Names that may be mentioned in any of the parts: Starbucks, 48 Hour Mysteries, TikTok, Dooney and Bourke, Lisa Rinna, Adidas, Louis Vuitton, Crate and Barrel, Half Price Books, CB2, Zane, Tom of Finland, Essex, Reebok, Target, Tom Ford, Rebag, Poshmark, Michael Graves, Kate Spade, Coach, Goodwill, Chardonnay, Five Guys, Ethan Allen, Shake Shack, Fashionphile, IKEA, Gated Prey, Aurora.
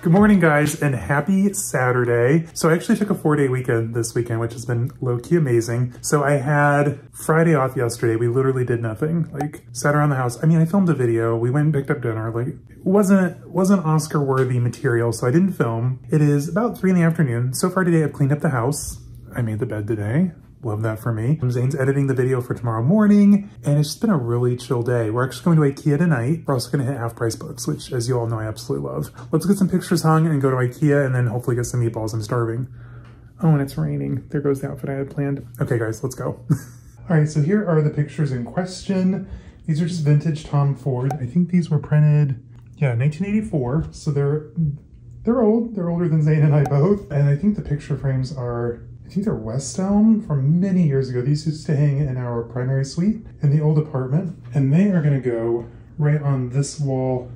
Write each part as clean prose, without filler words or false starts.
Good morning, guys, and happy Saturday. So I actually took a 4-day weekend this weekend, which has been low-key amazing. So I had Friday off yesterday. We literally did nothing, like sat around the house. I mean, I filmed a video. We went and picked up dinner. Like it wasn't Oscar-worthy material, so I didn't film. It is about 3 in the afternoon. So far today, I've cleaned up the house. I made the bed today. Love that for me. Zane's editing the video for tomorrow morning, and it's just been a really chill day. We're actually going to IKEA tonight. We're also going to hit Half Price Books, which, as you all know, I absolutely love. Let's get some pictures hung and go to IKEA and then hopefully get some meatballs. I'm starving. Oh, and it's raining. There goes the outfit I had planned. Okay, guys, let's go. All right, so here are the pictures in question. These are just vintage Tom Ford. I think these were printed, yeah, 1984. So they're old. They're older than Zane and I both. And I think the picture frames are... I think they're West Elm from many years ago. These used to hang in our primary suite in the old apartment, and they are gonna go right on this wall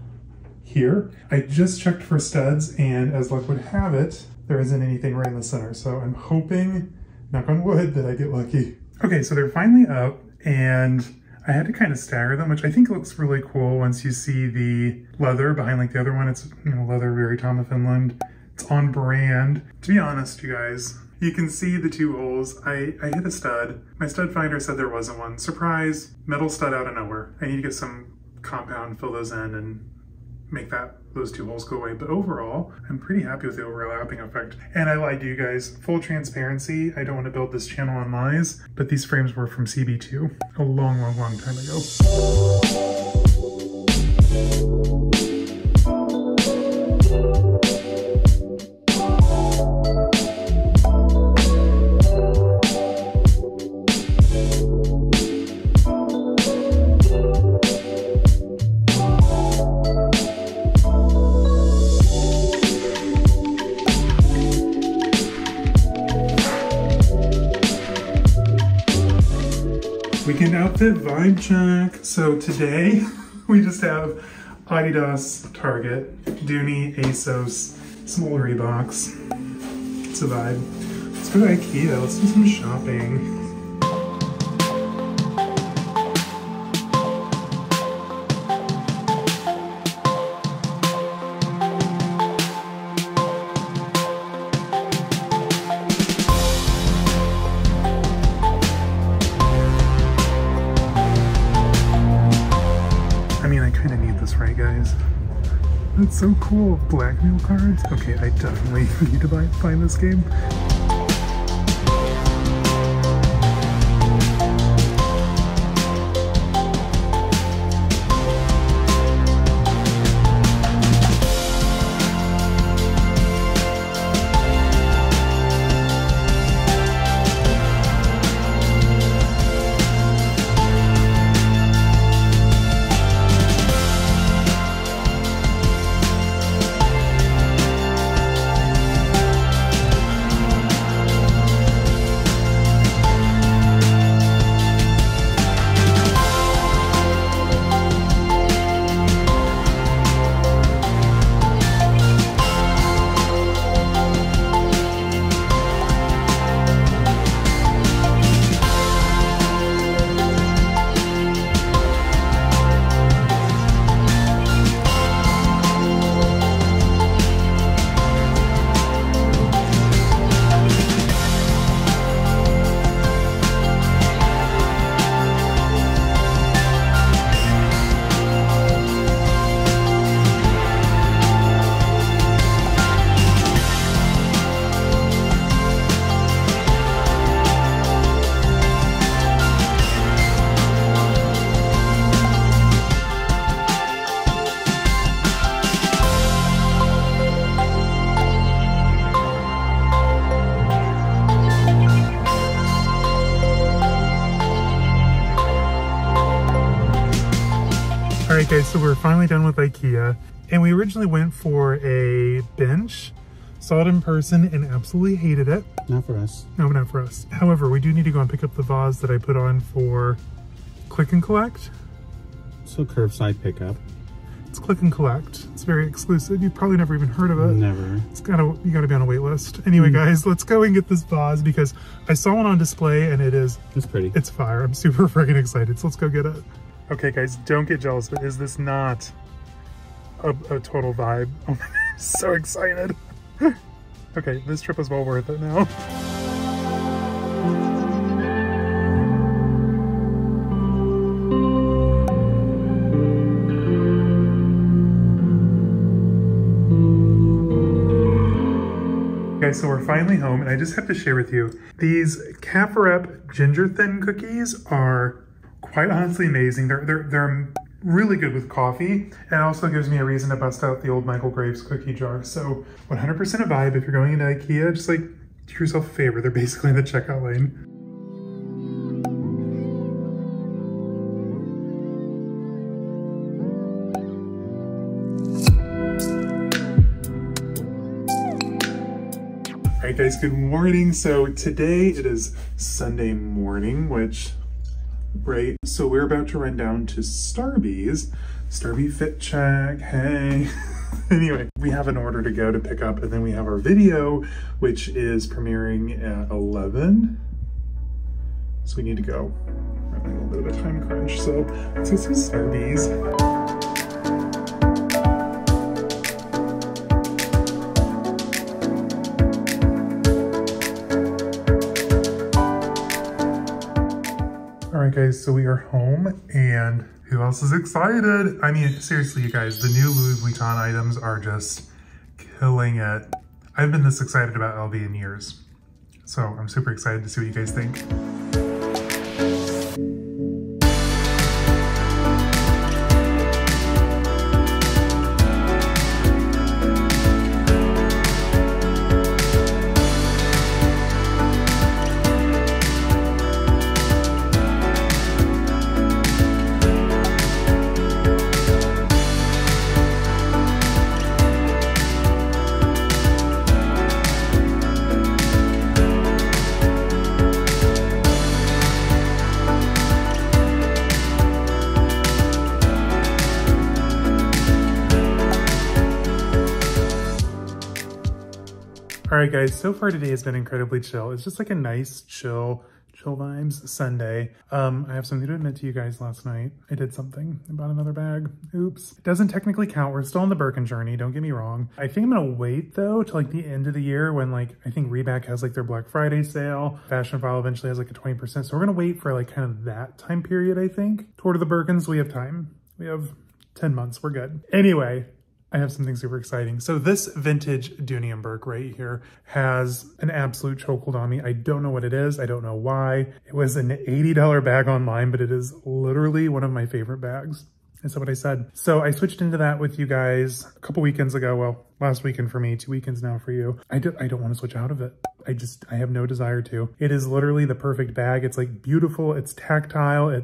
here. I just checked for studs, and as luck would have it, there isn't anything right in the center. So I'm hoping, knock on wood, that I get lucky. Okay, so they're finally up, and I had to kind of stagger them, which I think looks really cool once you see the leather behind like the other one. It's, you know, leather, very Tom of Finland. It's on brand. To be honest, you guys, you can see the two holes. I hit a stud. My stud finder said there wasn't one. Surprise, metal stud out of nowhere. I need to get some compound, fill those in, and make those two holes go away. But overall, I'm pretty happy with the overlapping effect. And I lied to you guys, full transparency. I don't want to build this channel on lies, but these frames were from CB2 a long, long, long time ago. Weekend outfit vibe check. So today we just have Adidas, Target, Dooney, ASOS, some old Reeboks. It's a vibe. Let's go to IKEA. Let's do some shopping. That's so cool. Blackmail cards? Okay, I definitely need to find this game. Okay, so we're finally done with IKEA, and we originally went for a bench, saw it in person, and absolutely hated it. Not for us. No, not for us. However, we do need to go and pick up the vase that I put on for click and collect. So curbside pickup. It's click and collect. It's very exclusive. You've probably never even heard of it. Never. It's you gotta be on a wait list. Anyway, guys, let's go and get this vase because I saw one on display and it's pretty. It's fire. I'm super freaking excited. So let's go get it. Okay, guys, don't get jealous, but is this not a total vibe? Oh my God. So excited. Okay, this trip is well worth it now. Okay, so we're finally home, and I just have to share with you, these Kapherap Ginger Thin Cookies are quite honestly amazing. They're really good with coffee, and also gives me a reason to bust out the old Michael Graves cookie jar. So 100% a vibe. If you're going into IKEA, just like do yourself a favor. They're basically in the checkout lane. All right guys, good morning. So today it is Sunday morning, which right, so we're about to run down to Starby's. Starby fit check, hey. Anyway, we have an order to go to pick up, and then we have our video, which is premiering at 11. So we need to go. We're having a little bit of a time crunch, so let's go see Starby's. Guys, so we are home, and who else is excited? I mean, seriously, you guys, the new Louis Vuitton items are just killing it. I've been this excited about LV in years, so I'm super excited to see what you guys think. All right guys, so far today has been incredibly chill. It's just like a nice chill vibes Sunday. I have something to admit to you guys. Last night I did something. I bought another bag. Oops. It doesn't technically count. We're still on the Birkin journey, don't get me wrong. I think I'm gonna wait though till like the end of the year, when like I think Rebag has like their Black Friday sale. Fashionphile eventually has like a 20%. So we're gonna wait for like kind of that time period, I think. Toward the Birkins, we have time. We have 10 months, we're good. Anyway, I have something super exciting. So this vintage Dooney and Bourke right here has an absolute chokehold on me. I don't know what it is. I don't know why. It was an $80 bag online, but it is literally one of my favorite bags. Is that what I said? So I switched into that with you guys a couple weekends ago. Well, last weekend for me, 2 weekends now for you. I don't want to switch out of it. I have no desire to. It is literally the perfect bag. It's like beautiful. It's tactile.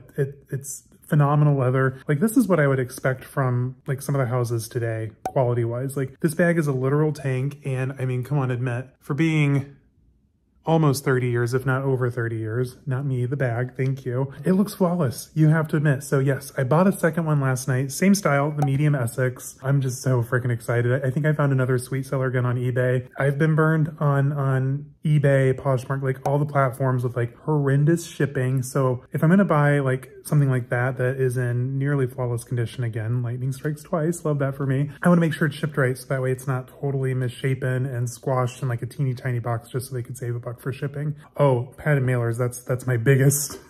It's phenomenal leather. Like, this is what I would expect from like some of the houses today, quality wise. Like, this bag is a literal tank. And I mean, come on, admit, for being almost 30 years, if not over 30 years, not me, the bag, thank you. It looks flawless, you have to admit. So yes, I bought a second one last night, same style, the medium Essex. I'm just so freaking excited. I think I found another sweet seller again on eBay. I've been burned on eBay, Poshmark, like all the platforms with like horrendous shipping. So if I'm gonna buy like something like that is in nearly flawless condition again, lightning strikes twice, love that for me. I wanna make sure it's shipped right, so that way it's not totally misshapen and squashed in like a teeny tiny box just so they could save a buck for shipping. Oh, padded mailers, that's my biggest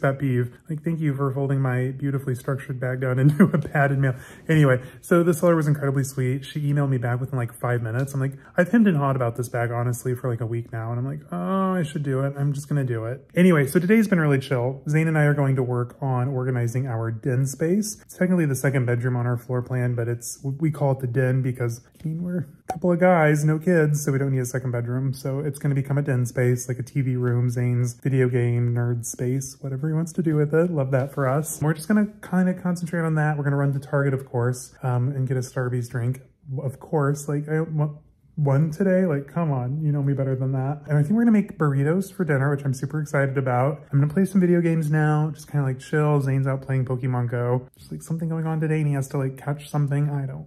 pet peeve. Like, thank you for folding my beautifully structured bag down into a padded mail. Anyway, so the seller was incredibly sweet. She emailed me back within like 5 minutes. I'm like, I've hemmed and hawed about this bag honestly for like a week now, and I'm like, oh, I should do it. I'm just gonna do it. Anyway, so today's been really chill. Zane and I are going to work on organizing our den space. It's technically the second bedroom on our floor plan, but we call it the den because, I mean, we're a couple of guys, no kids, so we don't need a second bedroom. So it's gonna become a den space, like a TV room, Zane's video game nerd space, whatever he wants to do with it. Love that for us. We're just gonna kind of concentrate on that. We're gonna run to Target, of course, and get a Starbucks drink, of course. Like, I want one today, like, come on, you know me better than that. And I think we're gonna make burritos for dinner, which I'm super excited about. I'm gonna play some video games now, just kind of like chill. Zane's out playing Pokemon Go. There's like something going on today, and he has to like catch something. I don't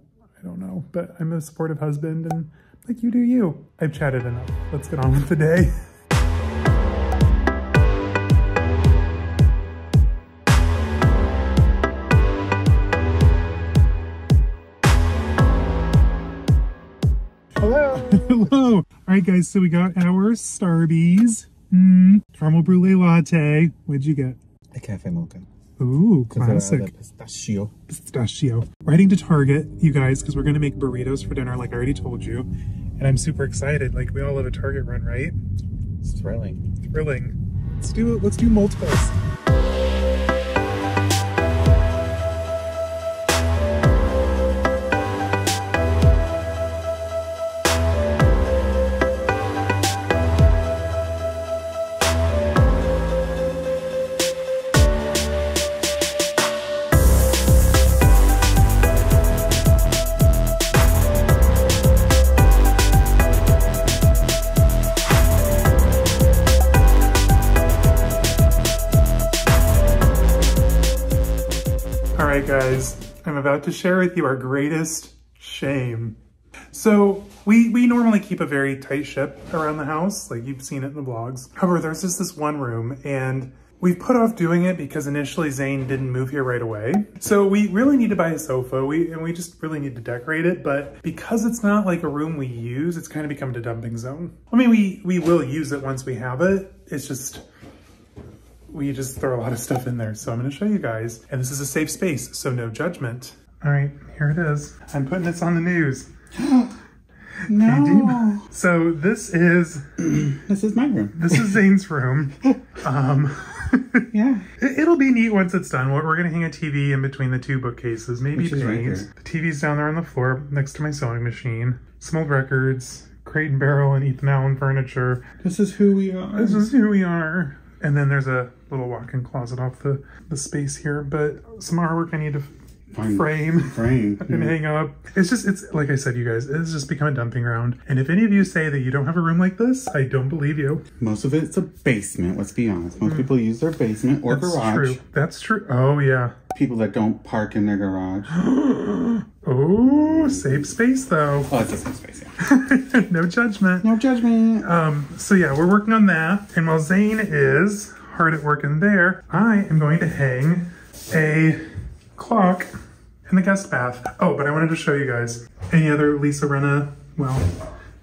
know, but I'm a supportive husband, and like, you do you. I've chatted enough. Let's get on with the day. Hello. All right, guys, so we got our Starbies. Caramel brulee latte. What'd you get? A cafe mocha. Ooh, classic. Pistachio. Pistachio. We're heading to Target, you guys, because we're going to make burritos for dinner, like I already told you. And I'm super excited. Like, we all love a Target run, right? It's thrilling. Thrilling. Let's do it. Let's do multiples. Guys, I'm about to share with you our greatest shame. So we normally keep a very tight ship around the house, like you've seen it in the vlogs. However, there's just this one room, and we put off doing it because initially Zane didn't move here right away. So we really need to buy a sofa, and we just really need to decorate it, but because it's not like a room we use, it's kind of become a dumping zone. I mean, we will use it once we have it, it's just... we just throw a lot of stuff in there. So I'm gonna show you guys. And this is a safe space, so no judgment. All right, here it is. I'm putting this on the news. No. So this is... this is my room. This is Zane's room. Yeah. It'll be neat once it's done. We're gonna hang a TV in between the two bookcases, maybe paintings. Right, the TV's down there on the floor next to my sewing machine. Some old records, Crate and Barrel and Ethan Allen furniture. This is who we are. This is who we are. And then there's a little walk-in closet off the space here, but some artwork I need to frame and hang up. It's just, it's like I said, you guys, it's just become a dumping ground. And if any of you say that you don't have a room like this, I don't believe you. Most of it's a basement, let's be honest. Most people use their basement or garage. True. That's true. Oh, yeah. People that don't park in their garage. Oh, safe space though. Oh, it's a safe space, yeah. No judgment. No judgment. So yeah, we're working on that. And while Zane is hard at work in there, I am going to hang a clock in the guest bath. Oh, but I wanted to show you guys. Any other Lisa Rinna, well,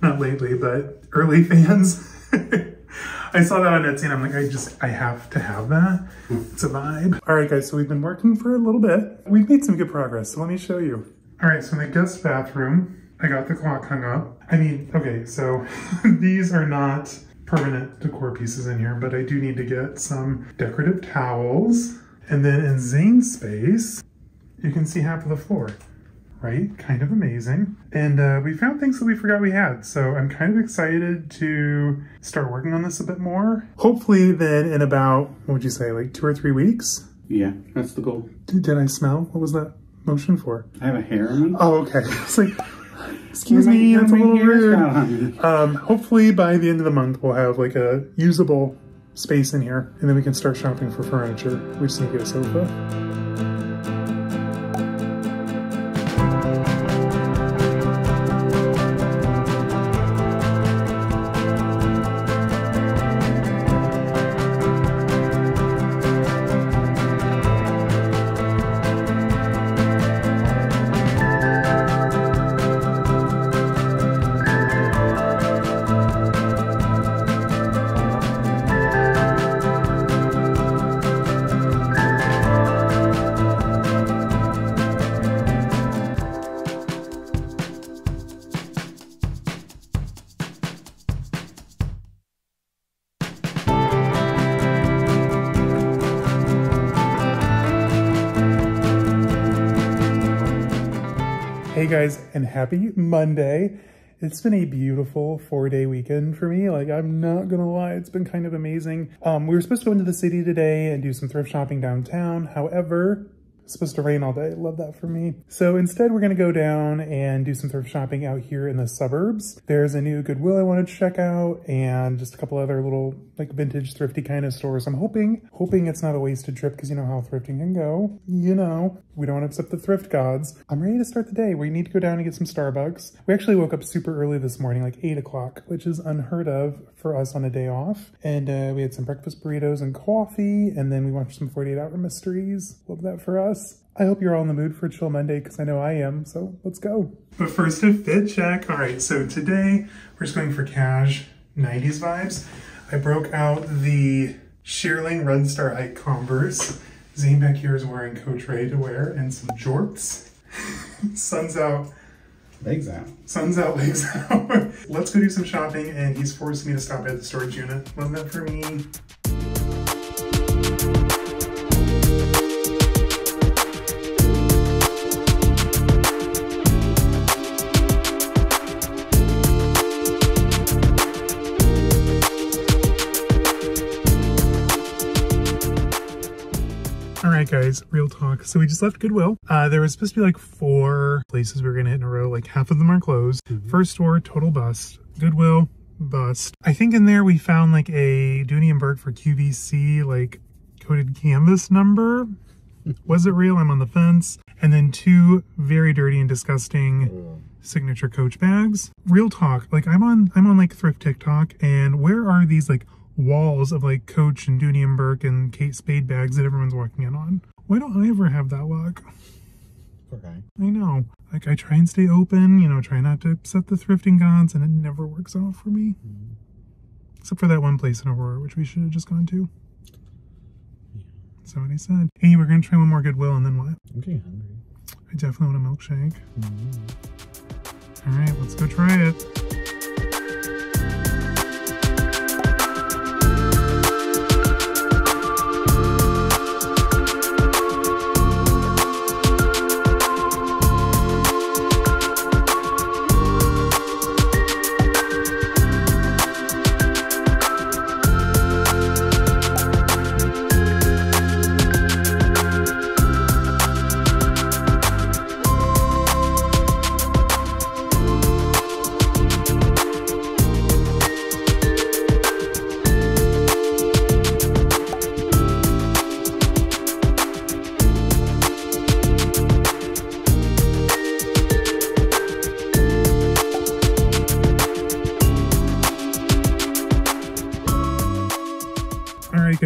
not lately, but early fans. I saw that on Etsy and I'm like, I have to have that. It's a vibe. All right, guys, so we've been working for a little bit. We've made some good progress, so let me show you. All right, so in the guest bathroom, I got the clock hung up. I mean, okay, so these are not permanent decor pieces in here, but I do need to get some decorative towels. And then in Zane's space, you can see half of the floor, right? Kind of amazing. And we found things that we forgot we had. So I'm kind of excited to start working on this a bit more. Hopefully then in about, what would you say, like 2 or 3 weeks? Yeah, that's the goal. Did I smell? What was that motion for? I have a hair on. Oh, okay. It's like, excuse me, that's a little rude. Hopefully by the end of the month, we'll have like a usable space in here, and then we can start shopping for furniture. We just need to get a sofa. Hey guys, and happy Monday. It's been a beautiful 4-day weekend for me. Like, I'm not gonna lie, it's been kind of amazing. We were supposed to go into the city today and do some thrift shopping downtown. However, it's supposed to rain all day. Love that for me. So instead, we're gonna go down and do some thrift shopping out here in the suburbs. There's a new Goodwill I wanted to check out and just a couple other little like vintage thrifty kind of stores. I'm hoping it's not a wasted trip because you know how thrifting can go. You know, we don't want to upset the thrift gods. I'm ready to start the day. We need to go down and get some Starbucks. We actually woke up super early this morning, like 8 o'clock, which is unheard of for us on a day off. And we had some breakfast burritos and coffee, and then we watched some 48 Hour Mysteries. Love that for us. I hope you're all in the mood for Chill Monday, because I know I am, so let's go. But first, a fit check. All right, so today we're just going for cash 90s vibes. I broke out the Shearling Run Star Ike Converse. Zane back here is wearing Coach Ray to wear and some jorts. Sun's out. Legs out. Sun's out, legs out. Let's go do some shopping, and he's forced me to stop at the storage unit. Wasn't that for me? Guys, real talk. So we just left Goodwill. There was supposed to be like 4 places we were gonna hit in a row. Like half of them are closed. First store, total bust. Goodwill, bust. I think in there we found like a Dooney and Bourke for QVC, like coated canvas number. Was it real? I'm on the fence. And then 2 very dirty and disgusting signature Coach bags. Real talk. Like I'm on like thrift TikTok, and where are these like walls of like Coach and Dooney and Bourke and Kate Spade bags that everyone's walking in on? Why don't I ever have that luck? Okay. I know. Like I try and stay open, you know, try not to upset the thrifting gods, and it never works out for me. Except for that one place in Aurora, which we should have just gone to. That's what he said. Hey, we're gonna try one more Goodwill and then what? I'm getting hungry. I definitely want a milkshake. All right, let's go try it.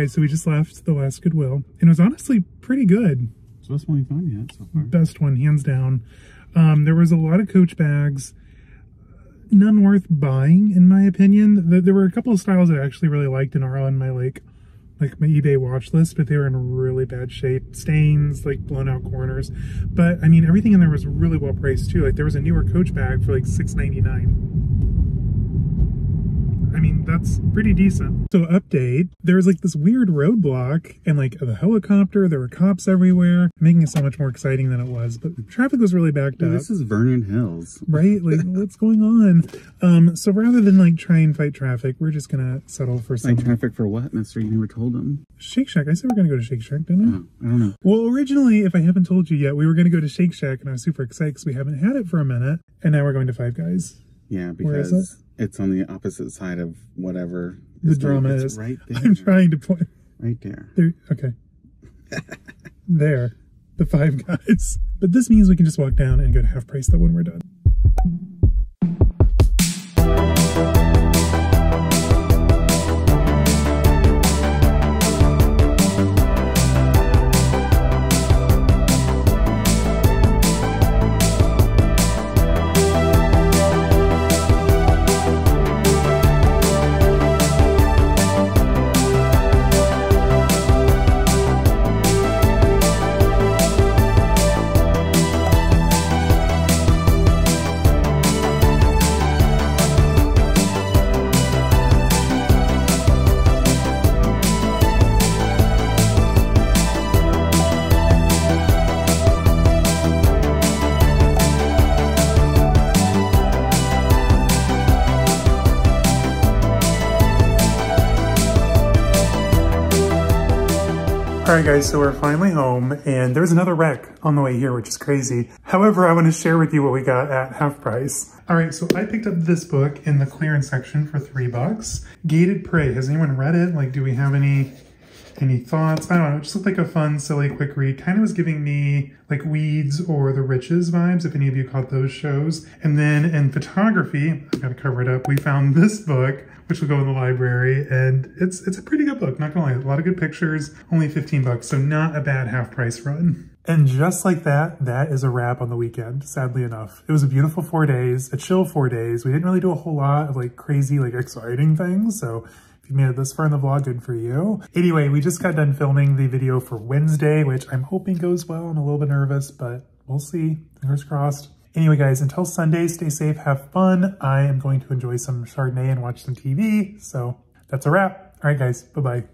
So we just left the last Goodwill, and it was honestly pretty good. It's the best one we found yet so far. Best one, hands down. There was a lot of Coach bags. None worth buying, in my opinion. There were a couple of styles that I actually really liked and are on my like my eBay watch list, but they were in really bad shape. Stains, like blown out corners. But I mean, everything in there was really well priced too. Like there was a newer Coach bag for like $6.99. I mean, that's pretty decent. So update, there was like this weird roadblock and like a helicopter, there were cops everywhere, making it so much more exciting than it was, but traffic was really backed up. This is Vernon Hills. Right? Like, what's going on? So rather than like try and fight traffic, we're just gonna settle for some... Fight traffic for what, mister? You never told him. Shake Shack. I said we're gonna go to Shake Shack, didn't I? No, I don't know. Well, originally, if I haven't told you yet, we were gonna go to Shake Shack, and I was super excited because we haven't had it for a minute, and now we're going to Five Guys. Yeah, because... Where is it? It's on the opposite side of whatever the drama is. Right there. I'm trying to point. Right there. There. Okay. There. The Five Guys. But this means we can just walk down and go to Half Price Books when we're done. Alright guys, so we're finally home, and there was another wreck on the way here, which is crazy. However, I want to share with you what we got at Half Price. Alright, so I picked up this book in the clearance section for $3. Gated Prey. Has anyone read it? Like, do we have any Any thoughts? I don't know, it just looked like a fun, silly, quick read. Kind of was giving me like Weeds or The Riches vibes, if any of you caught those shows. And then in photography, I've got to cover it up, we found this book, which will go in the library, and it's a pretty good book, not gonna lie. A lot of good pictures, only 15 bucks, so not a bad half price run. And just like that, that is a wrap on the weekend, sadly enough. It was a beautiful 4 days, a chill 4 days. We didn't really do a whole lot of like crazy, like exciting things, so you made it this far in the vlog, good for you. Anyway, we just got done filming the video for Wednesday, which I'm hoping goes well. I'm a little bit nervous, but we'll see. Fingers crossed. Anyway, guys, until Sunday, stay safe, have fun. I am going to enjoy some Chardonnay and watch some TV. So that's a wrap. All right, guys, bye-bye.